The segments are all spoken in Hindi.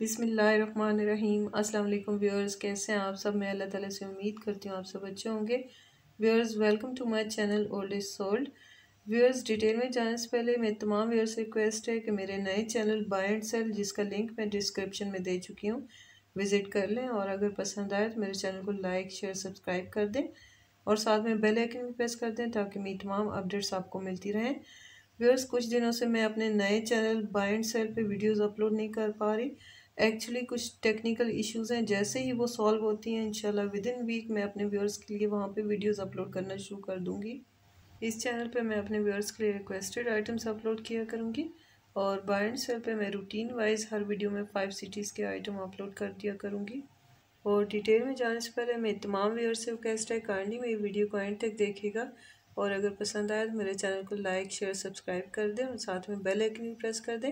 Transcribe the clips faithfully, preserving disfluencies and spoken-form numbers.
बिस्मिल्लाहिर्रहमानिर्रहीम। अस्सलाम वालेकुम व्यूअर्स, कैसे हैं आप सब। मैं अल्लाह ताला से उम्मीद करती हूँ आप सब अच्छे होंगे। Viewers welcome to my channel old is sold. Viewers detail में जाने से पहले मेरी तमाम व्यूअर्स से रिक्वेस्ट है कि मेरे नए चैनल बाय एंड सेल, जिसका लिंक मैं डिस्क्रिप्शन में दे चुकी हूँ, विज़िट कर लें। और अगर पसंद आए तो मेरे चैनल को लाइक शेयर सब्सक्राइब कर दें और साथ में बेल आइकन भी प्रेस कर दें ताकि मेरी तमाम अपडेट्स आपको मिलती रहें। व्यूअर्स कुछ दिनों से मैं अपने नए चैनल बाय एंड सेल पे वीडियोस अपलोड नहीं कर पा रही। एक्चुअली कुछ टेक्निकल इश्यूज़ हैं, जैसे ही वो सॉल्व होती हैं इंशाल्लाह विद इन वीक मैं अपने व्यूअर्स के लिए वहाँ पे वीडियोस अपलोड करना शुरू कर दूँगी। इस चैनल पे मैं अपने व्यूअर्स के लिए रिक्वेस्टेड आइटम्स अपलोड किया करूँगी और बाय एंड सेल पर मैं रूटीन वाइज हर वीडियो में फाइव सिटीज़ के आइटम अपलोड कर दिया करूँगी। और डिटेल में जाने से पहले मेरे तमाम व्यूअर्स से रिक्वेस्ट है काइंडली मेरी वीडियो को एंड तक देखिएगा और अगर पसंद आए तो मेरे चैनल को लाइक शेयर सब्सक्राइब कर दें और साथ में बेल आइकन भी प्रेस कर दें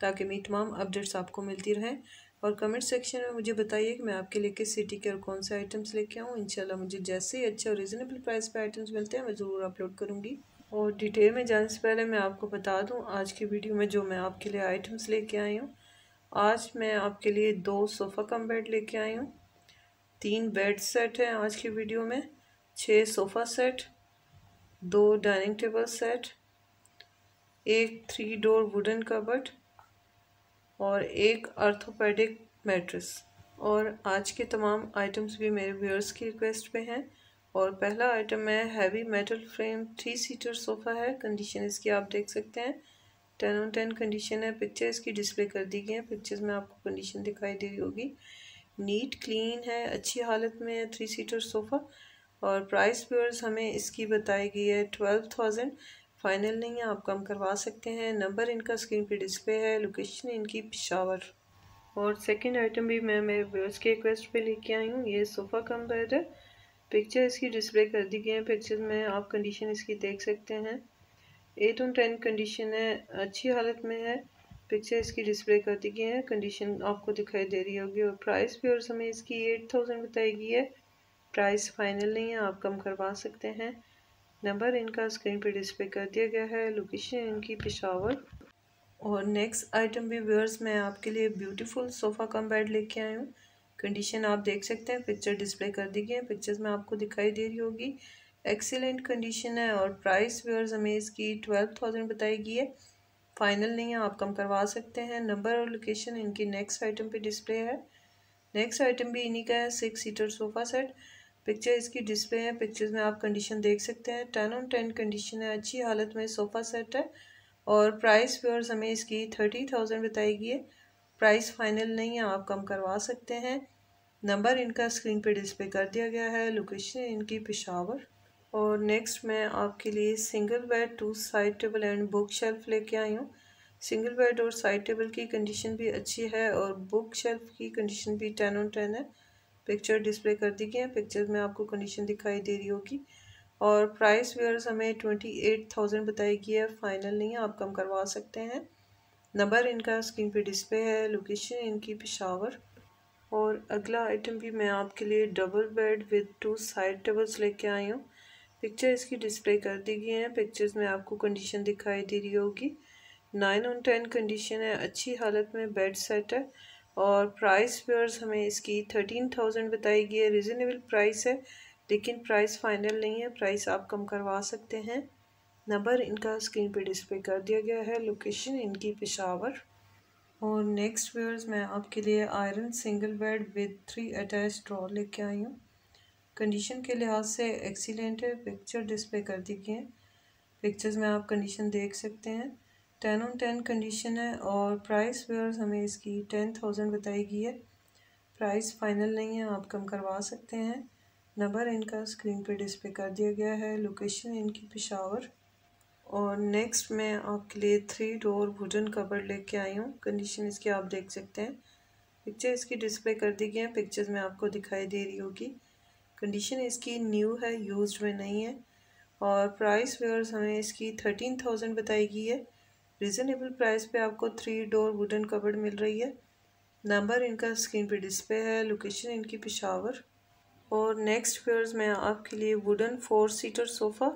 ताकि मेरी तमाम अपडेट्स आपको मिलती रहें। और कमेंट सेक्शन में मुझे बताइए कि मैं आपके लिए किस सिटी के और कौन से आइटम्स लेके आऊँ। इंशाल्लाह मुझे जैसे ही अच्छे और रीज़नेबल प्राइस पे आइटम्स मिलते हैं मैं ज़रूर अपलोड करूँगी। और डिटेल में जाने से पहले मैं आपको बता दूँ आज की वीडियो में जो मैं आपके लिए आइटम्स लेके आई हूँ। आज मैं आपके लिए दो सोफ़ा कम बेड लेके आई हूँ, तीन बेड सेट हैं आज की वीडियो में, छः सोफ़ा सेट, दो डाइनिंग टेबल सेट, एक थ्री डोर वुडन कबर्ड और एक आर्थोपेडिक मैट्रेस। और आज के तमाम आइटम्स भी मेरे व्यूअर्स की रिक्वेस्ट पे हैं। और पहला आइटम है heavy metal frame three seater sofa है। कंडीशन इसकी आप देख सकते हैं टेन ऑन टेन कंडीशन है। पिक्चर इसकी डिस्प्ले कर दी गई है, पिक्चर्स में आपको कंडीशन दिखाई दे रही होगी। नीट क्लीन है, अच्छी हालत में है थ्री सीटर सोफ़ा। और प्राइस व्यूअर्स हमें इसकी बताई गई है ट्वेल्व थाउजेंड, फाइनल नहीं है, आप कम करवा सकते हैं। नंबर इनका स्क्रीन पे डिस्प्ले है, लोकेशन इनकी पेशावर। और सेकंड आइटम भी मैं मेरे व्यूअर्स के रिक्वेस्ट पे लेके आई हूँ, ये सोफ़ा कम बेड है। पिक्चर इसकी डिस्प्ले कर दी गई है, पिक्चर में आप कंडीशन इसकी देख सकते हैं एट ऑन टेन कंडीशन है, अच्छी हालत में है। पिक्चर इसकी डिस्प्ले कर दी गई है, कंडीशन आपको दिखाई दे रही होगी। और प्राइस व्यूअर्स हमें इसकी एट थाउजेंड बताई गई है, प्राइस फाइनल नहीं है, आप कम करवा सकते हैं। नंबर इनका स्क्रीन पे डिस्प्ले कर दिया गया है, लोकेशन इनकी पेशावर। और नेक्स्ट आइटम भी व्यूअर्स मैं आपके लिए ब्यूटीफुल सोफ़ा कम बेड लेके आई हूँ। कंडीशन आप देख सकते हैं, पिक्चर डिस्प्ले कर दी गई है, पिक्चर्स में आपको दिखाई दे रही होगी। एक्सीलेंट कंडीशन है और प्राइस व्यूअर्स हमें इसकी ट्वेल्व थाउजेंड बताई गई है, फाइनल नहीं है, आप कम करवा सकते हैं। नंबर और लोकेशन इनकी नेक्स्ट आइटम पर डिस्प्ले है। नेक्स्ट आइटम भी इन्हीं का है, six seater sofa set. Picture इसकी डिस्प्ले है, पिक्चर्स में आप कंडीशन देख सकते हैं टेन ऑन टेन कंडीशन है, अच्छी हालत में सोफ़ा सेट है। और प्राइस व्यूअर्स हमें इसकी थर्टी थाउजेंड बताई गई है, प्राइस फाइनल नहीं है, आप कम करवा सकते हैं। नंबर इनका स्क्रीन पे डिस्प्ले कर दिया गया है, लोकेशन इनकी पेशावर। और नेक्स्ट मैं आपके लिए single bed two side table and book shelf लेके आई हूँ। सिंगल बेड और साइड टेबल की कंडीशन भी अच्छी है और बुक शेल्फ की कंडीशन भी टेन ऑन टेन है। पिक्चर डिस्प्ले कर दी गई है, पिक्चर्स में आपको कंडीशन दिखाई दे रही होगी। और प्राइस व्यूअर्स हमें ट्वेंटी एट थाउजेंड बताई गई है, फाइनल नहीं है, आप कम करवा सकते हैं। नंबर इनका स्क्रीन पे डिस्प्ले है, लोकेशन इनकी पेशावर। और अगला आइटम भी मैं आपके लिए double bed with two side tables लेके आई हूँ। पिक्चर इसकी डिस्प्ले कर दी गई है, पिक्चर्स में आपको कंडीशन दिखाई दे रही होगी। नाइन ऑन टेन कंडीशन है, अच्छी हालत में बेड सेट है। और प्राइस व्यूअर्स हमें इसकी थर्टीन थाउजेंड बताई गई है, रिजनेबल प्राइस है लेकिन प्राइस फाइनल नहीं है, प्राइस आप कम करवा सकते हैं। नंबर इनका स्क्रीन पे डिस्प्ले कर दिया गया है, लोकेशन इनकी पेशावर। और नेक्स्ट व्यूअर्स मैं आपके लिए iron single bed with three attach drawer लेके आई हूँ। कंडीशन के लिहाज से एक्सीलेंट है, पिक्चर डिस्प्ले कर दी गई है, पिक्चर्स में आप कंडीशन देख सकते हैं टेन ऑन टेन कंडीशन है। और प्राइस व्यूअर्स हमें इसकी टेन थाउजेंड बताई गई है, प्राइस फाइनल नहीं है, आप कम करवा सकते हैं। नंबर इनका स्क्रीन पे डिस्प्ले कर दिया गया है, लोकेशन इनकी पेशावर। और नेक्स्ट मैं आपके लिए थ्री डोर वुडन कबर्ड लेके आई हूँ। कंडीशन इसकी आप देख सकते हैं, पिक्चर इसकी डिस्प्ले कर दी गई है, पिक्चर्स में आपको दिखाई दे रही होगी। कंडीशन इसकी न्यू है, यूज्ड में नहीं है। और प्राइस व्यूअर्स हमें इसकी थर्टीन थाउजेंड बताई गई है, रिजनेबल प्राइस पे आपको थ्री डोर वुडन कबर्ड मिल रही है। नंबर इनका स्क्रीन पे डिस्प्ले है, लोकेशन इनकी पेशावर। और नेक्स्ट व्यूअर्स मैं आपके लिए wooden four seater sofa,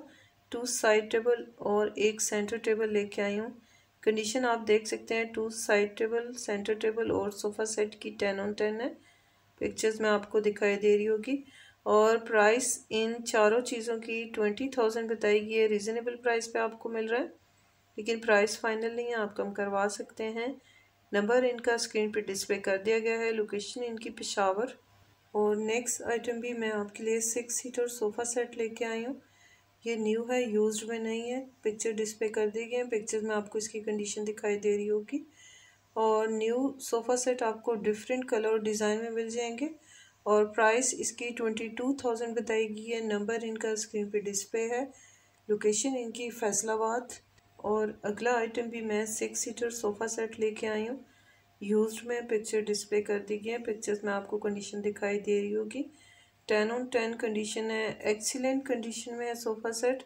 two side table और एक सेंटर टेबल लेके आई हूँ। कंडीशन आप देख सकते हैं, two side table, centre table और सोफ़ा सेट की टेन ऑन टेन है, पिक्चर्स में आपको दिखाई दे रही होगी। और प्राइस इन चारों चीज़ों की ट्वेंटी थाउजेंड बताई गई है। रीज़नेबल प्राइस पे आपको मिल रहा है, लेकिन प्राइस फाइनल नहीं है, आप कम करवा सकते हैं। नंबर इनका स्क्रीन पे डिस्प्ले कर दिया गया है, लोकेशन इनकी पेशावर। और नेक्स्ट आइटम भी मैं आपके लिए सिक्स सीटर सोफ़ा सेट लेके आई हूँ। ये न्यू है, यूज्ड में नहीं है, पिक्चर डिस्प्ले कर दी गई है, पिक्चर्स में आपको इसकी कंडीशन दिखाई दे रही होगी। और न्यू सोफ़ा सेट आपको डिफरेंट कलर और डिज़ाइन में मिल जाएंगे। और प्राइस इसकी ट्वेंटी टू थाउजेंड बताई गई है। नंबर इनका स्क्रीन पे डिस्प्ले है, लोकेशन इनकी फैसलाबाद। और अगला आइटम भी मैं सिक्स सीटर सोफ़ा सेट लेके आई हूँ, यूज्ड में, पिक्चर डिस्प्ले कर दी गई है, पिक्चर्स में आपको कंडीशन दिखाई दे रही होगी। टेन ऑन टेन कंडीशन है, एक्सीलेंट कंडीशन में है सोफ़ा सेट।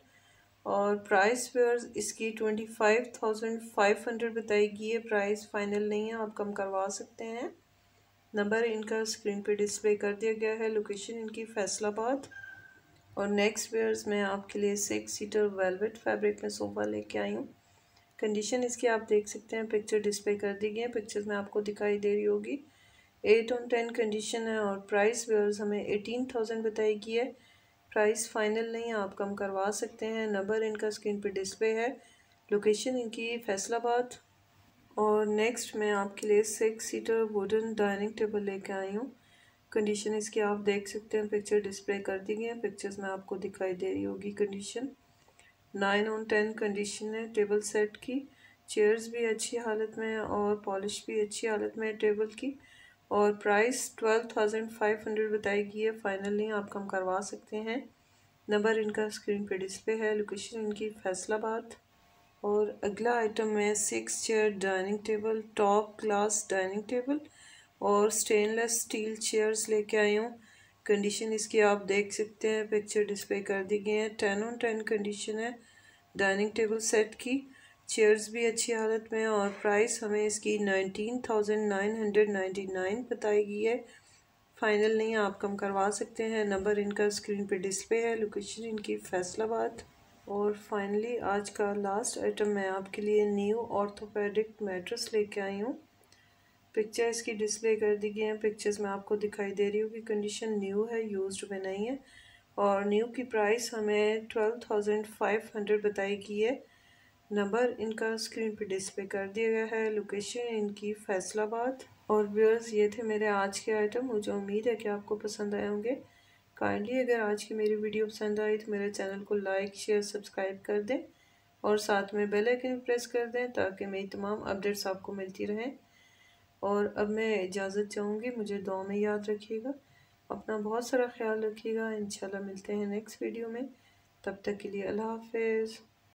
और प्राइस वेयर्स इसकी twenty five thousand five hundred बताई गई है, प्राइस फाइनल नहीं है, आप कम करवा सकते हैं। नंबर इनका स्क्रीन पे डिस्प्ले कर दिया गया है, लोकेशन इनकी फैसलाबाद। और नेक्स्ट वेयर्स मैं आपके लिए सिक्स सीटर वेलवेट फैब्रिक में सोफ़ा लेके आई हूँ। कंडीशन इसकी आप देख सकते हैं, पिक्चर डिस्प्ले कर दी गई है, पिक्चर्स में आपको दिखाई दे रही होगी। एट ऑन टेन कंडीशन है और प्राइस वेयर्स हमें एटीन थाउजेंड बताई गई है, प्राइस फाइनल नहीं है, आप कम करवा सकते हैं। नंबर इनका स्क्रीन पे डिस्प्ले है, लोकेशन इनकी फैसलाबाद। और नेक्स्ट मैं आपके लिए six seater wooden dining table लेके आई हूँ। कंडीशन इसकी आप देख सकते हैं, पिक्चर डिस्प्ले कर दी गई है, पिक्चर्स में आपको दिखाई दे रही होगी। Condition nine on ten condition है टेबल सेट की, चेयर्स भी अच्छी हालत में है और पॉलिश भी अच्छी हालत में है टेबल की। और price twelve thousand five hundred बताई गई है, फाइनल नहीं, आप कम करवा सकते हैं। नंबर इनका स्क्रीन पे डिस्प्ले है, लोकेशन इनकी फैसलाबाद। और अगला आइटम है six chair dining table, top class dining table और स्टेनलेस स्टील चेयर्स लेके आई हूँ। कंडीशन इसकी आप देख सकते हैं, पिक्चर डिस्प्ले कर दी गई है, टेन ऑन टेन कंडीशन है डाइनिंग टेबल सेट की, चेयर्स भी अच्छी हालत में है। और प्राइस हमें इसकी nineteen thousand nine hundred ninety nine बताई गई है, फाइनल नहीं है, आप कम करवा सकते हैं। नंबर इनका स्क्रीन पे डिस्प्ले है, लोकेशन इनकी फैसलाबाद। और फाइनली आज का लास्ट आइटम मैं आपके लिए न्यू ऑर्थोपेडिक मैट्रेस लेके आई हूँ। पिक्चर इसकी डिस्प्ले कर दी गई है, पिक्चर्स में आपको दिखाई दे रही होगी। कंडीशन न्यू है, यूज्ड में नहीं है। और न्यू की प्राइस हमें ट्वेल्व थाउजेंड फाइव हंड्रेड बताई गई है। नंबर इनका स्क्रीन पे डिस्प्ले कर दिया गया है, लोकेशन इनकी फैसलाबाद। और व्यूअर्स, ये थे मेरे आज के आइटम। मुझे उम्मीद है कि आपको पसंद आए होंगे। काइंडली अगर आज की मेरी वीडियो पसंद आई तो मेरे चैनल को लाइक, शेयर, सब्सक्राइब कर दें और साथ में बेल आइकन प्रेस कर दें ताकि मेरी तमाम अपडेट्स आपको मिलती रहें। और अब मैं इजाज़त चाहूँगी, मुझे दुआ में याद रखिएगा, अपना बहुत सारा ख्याल रखिएगा। इंशाल्लाह मिलते हैं नेक्स्ट वीडियो में, तब तक के लिए अल्लाह हाफिज़।